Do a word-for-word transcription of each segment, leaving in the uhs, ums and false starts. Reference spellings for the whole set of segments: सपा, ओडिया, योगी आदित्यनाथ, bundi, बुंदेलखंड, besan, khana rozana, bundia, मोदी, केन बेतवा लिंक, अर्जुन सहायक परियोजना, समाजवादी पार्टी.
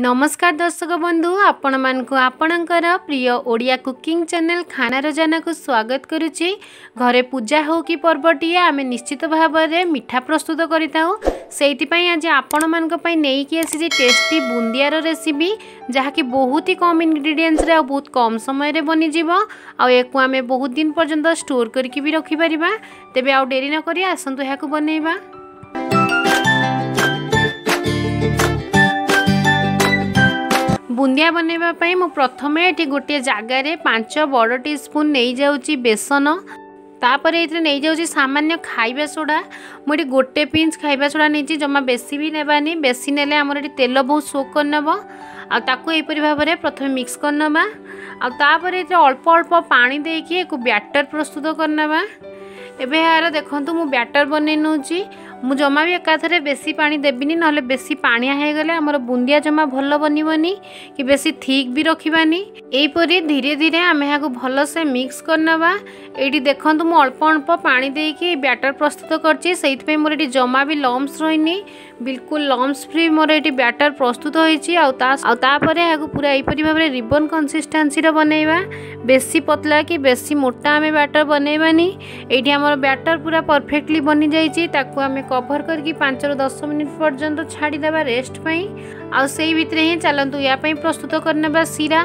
नमस्कार दर्शक बंधु आपण मानकु आपणकर प्रिय ओडिया कुकिंग चैनल खाना रोजाना को स्वागत करुच्ची। घरे पूजा हो कि पर्वटी आम निश्चित भाव में मिठा प्रस्तुत करें। आज आपण मान नहीं कि आसी टेस्टी बुंदियार रेसिपी जहाँकि बहुत ही कम इनग्रीडियंट्स बहुत कम समय बनीज आम बहुत दिन पर्यंत स्टोर करके भी रखिपर। तेरे आउ डेरी नक आसतु या बनवा। बुंदिया बनवाई मु प्रथम ये गोटे जगार पांच बड़ टी स्पून नहीं जाऊँगी बेसन, तापर ये नहीं जाऊँगी सामान्य खाଇବା सोडा। मुझे गोटे पिंच खाଇବା सोडा नहीं जमा बेसी भी नेबानी। बेसी ने आमर ये तेल बहुत सोक कर नब। आपर भाव में प्रथम मिक्स कर नवा। आपर ये अल्प अल्प पानी देके एक बैटर प्रस्तुत कर नवा। एबे यार देखंतु मु बैटर बने नउची। मु जमा भी एकाथरे बेसी पानी देबिनी, नहले बेसी पानिया हे गले हमर बुंदिया जमा भल बनिवनी कि बेसी थिक भी रखिबानी। एइपरि धीरे धीरे आमे हाको भल से मिक्स करनवा। एडी देखंतु मु अल्प अल्प पानी देके बैटर प्रस्तुत करची, सेहित पे मोर एडी जमा भी लम्स रहिनी। बिल्कुल लम्स फ्री मोर एडी बैटर प्रस्तुत होईची। आ ता आ तापर हाको पूरा एइपरि भाबरे रिबन कंसिस्टेंसी रे बनैबा। बेसी पतला कि बेसी मोटा आमे बैटर बनैबानी। एडी हमर बैटर पूरा परफेक्टली बनि जाईची। ताको आमे कभर करके पाँच रु दस मिनिट पर्यंत छाड़ी देबा रेस्ट पई। आ सेहि भितरे ही चलंतु या पई प्रस्तुत करनेबा सीरा।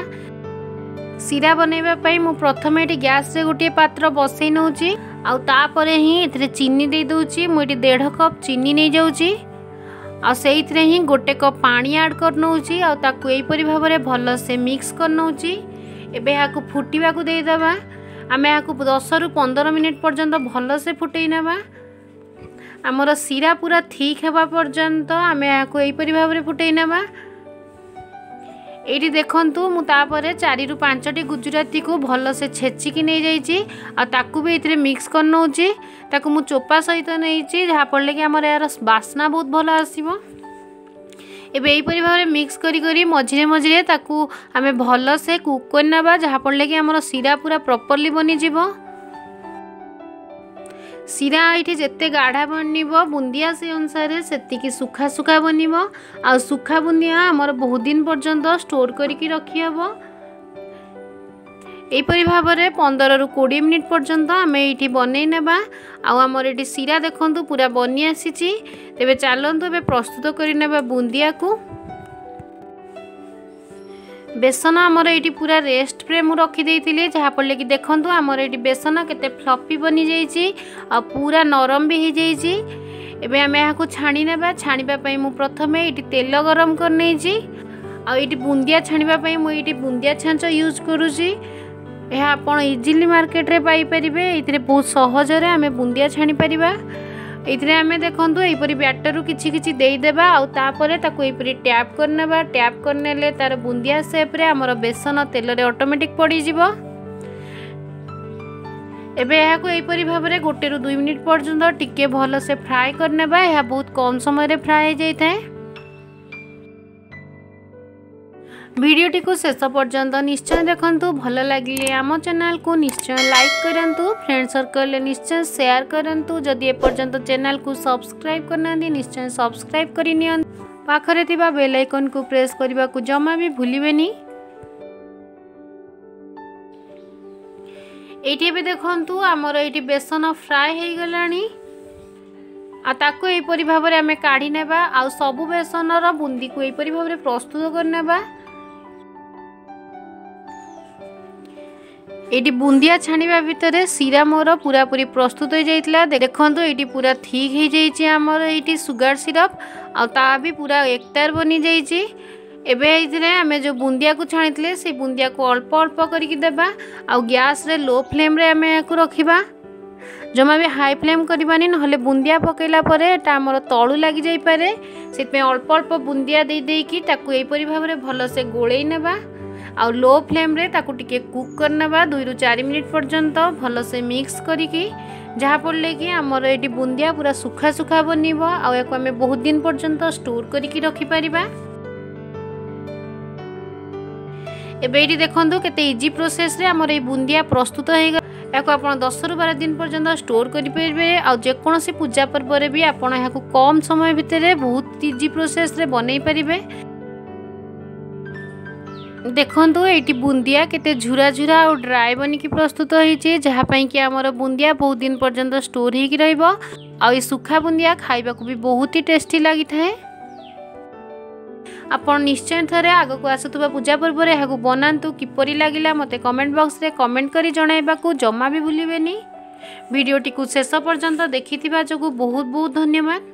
सीरा बनैबा पई मु प्रथम एटी गैस रे गोटे पात्र बसै नउची। आ तापरे ही एथरे चीनी दे दउची। मु एटी डेढ़ कप चीनी नै जाउची। आ सेहितरे ही गोटे कप पानी ऐड कर नउची। आ ताकु एई परि भाव रे भल से मिक्स कर नउची। एबे याकु फुटिबा को दे देबा। आमे याकु दस रु पंद्रह मिनिट पर्यंत भल से फुटै नेबा। आमर सीरा पूरा ठीक हवा पर्यंत आमे याकु एइपरि भाव रे फुटै नेबा। एटी देखंतु मु तापरे चारि रु पाँच टी गुजराती को भल से छेची कि नै जाईची। आ ताकु भी एथरे मिक्स कर नउची। ताकु मु चोपा सहित नैची, जहा पड़ले कि हमर यार वासना बहुत भल आसीबो। एबे एइपरि भाव रे मिक्स करी करी मझिरे मझिरे ताकु आमे भल से कुक कर नेबा, जहा पड़ले कि हमर सीरा पूरा प्रॉपर्ली बनि जिवो। सीरा ये जिते गाढ़ा बनब बुंदिया से अनुसार से सुखा सुखा बनब। आ सुखा बुंदिया आमर बहुत दिन पर्यंत स्टोर करके रखी हेब। यहपरि भाव में पंद्रह रु बीस मिनिट पर्यंत आम ये बनई नेबा। आमर ये सीरा देखूँ पूरा बनी आसी। तेरे चलतु ए प्रस्तुत करने बुंदिया को। बेसन आमर ये पूरा रेस्ट पे मुझे रखीदे, जहाँ पड़े कि देखूँ आमर ये बेसन केते फ्लफी बनी जाइए आ पूरा नरम भी हो जाइए। एबे आम यहाँ छाणी नेबा। छाणीपाई मु प्रथम ये तेल गरम कर नहीं। आ ये बुंदिया छाणीपाई मुझे बुंदिया छाँच यूज करुच्ची। यह आपड़ इजिली मार्केट रे पाइपर। ये बहुत सहजरे आम बुंदिया छाणीपर। ये आम देखूँ यहपरी बैटर किछि किछि देदेबा। आपर ताकूरी टैप करने। टैप करने तार बुंदिया सेप्रे आमर बेसन तेल ऑटोमेटिक पड़ज। एबे यहपरी भाव में गोटे रु दुई मिनिट पर्यंत टिके भल से फ्राए करने। यह बहुत कम समय फ्राए जाता है। वीडियोटी को शेष पर्यंत निश्चय देखंतु। भल लगिले आम चैनल को निश्चय लाइक करंतु। फ्रेंड सर्कल निश्चय शेयर करंतु। जदि एपर्यंत चैनल को सब्सक्राइब करना निश्चय सब्सक्राइब करनी। पाखरे थिबा बेल आइकन को प्रेस करने को जमा भी भूलिबेनी। एठी भी देखंतु आमर एठी बेसन फ्राई हो गलानी। आ ताको एपरि भाव में आम काढ़ी नेबा। आ सबु बेसन रो बुंदी को एपरि भाव में प्रस्तुत करनेबा। ये बुंदिया छाणीबा भितर सीरा मोर पूरा पूरी प्रस्तुत हो जाता। देखो ये पूरा ठीक हो जाइए आमर ये सुगार सिरप। आ भी पूरा एकतार बनी जाइए। एबे आम जो बुंदिया को छाणी से बुंदिया को अल्प अल्प करके देबा। आ गैस रे लो फ्लेम रे आम या रखा। जमा भी हाई फ्लेम करवानी, नहले बुंदिया पकेला परे एटा हमर तळु लागि जाई पारे। सेतमे अल्प अल्प बुंदिया दे दे कि ताकु एई परि भाव रे भल से गोळेई नेबा। आ लो फ्लेम रे ताकु टिके कुक करनेबा दुई रु चार मिनिट पर्यंत भल से मिक्स करिकि, जहा पड़ले कि हमर एटी बुंदिया पूरा सुखा सुखा बनिबो। आ एको हमें बहुत दिन पर्यंत स्टोर करिकि रखि परिबा। एबे एटी देखंतु केते इजी प्रोसेस रे हमर ए बुंदिया प्रस्तुत हेगा। याको आपण दस रु बारह दिन पर्यंत स्टोर करेंगे। जेकोसी पूजा पर्व भी आपड़ यहाँ कम समय भितर बहुत इजी प्रोसेस रे बनई पारे। देखो ये बुंदिया केते झुरा झुरा और ड्राई बन कि प्रस्तुत होती जहाँपाई कि आमर बुंदिया बहुत दिन पर्यंत स्टोर हो सुखा बुंदिया खाइबा को भी बहुत ही टेस्टी लगी था। आपन निश्चय थरे आगो को आसुवा पूजा पर्व यह बनातु किपरी लगिला मते कमेंट बॉक्स रे कमेंट करी जणाइबा को जम्मा भी भूलिबेनी। वीडियो टी शेष पर्यंत देखिथिबा जको बहुत बहुत धन्यवाद।